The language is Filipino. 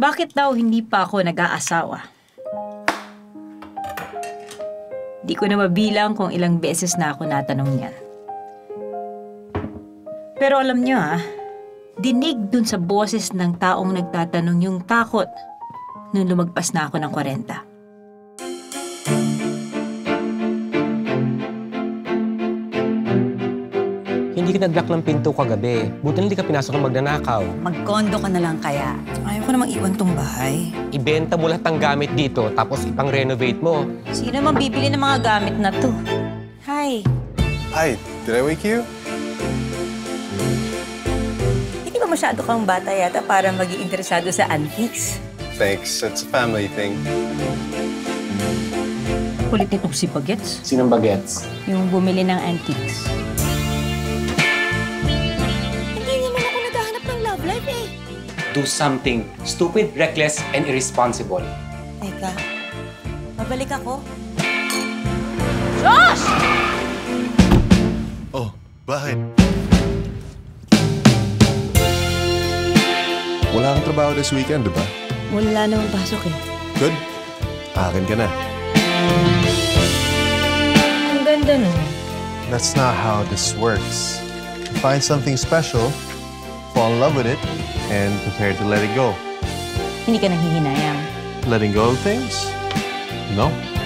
Bakit daw hindi pa ako nag-aasawa? Di ko na mabilang kung ilang beses na ako natanong yan. Pero alam niyo ha, dinig dun sa boses ng taong nagtatanong yung takot nung lumagpas na ako ng 40. Hindi ka nag-lock ng pinto kagabi. Buti na hindi ka pinasok ng magnanakaw. Mag-condo ka na lang kaya. Ayaw ko namang iwan tong bahay. Ibenta mo lahat ng gamit dito, tapos ipang-renovate mo. Sino naman bibili ng mga gamit na to? Hi. Hi, did I wake you? Hindi ba masyado kang bata yata para maging interesado sa antiques? Thanks, it's a family thing. Kulit nitong si Bagets. Sinong Bagets? Yung bumili ng antiques. Do something stupid, reckless, and irresponsible. Teka, mabalik ako. Josh! Oh, bakit? Wala kang trabaho this weekend, di ba? Wala namang pasok eh. Good. Akin ka na. Ang ganda nun. That's not how this works. Find something special, fall in love with it, and prepare to let it go. Hindi ka nanghihinayang. Letting go of things? No.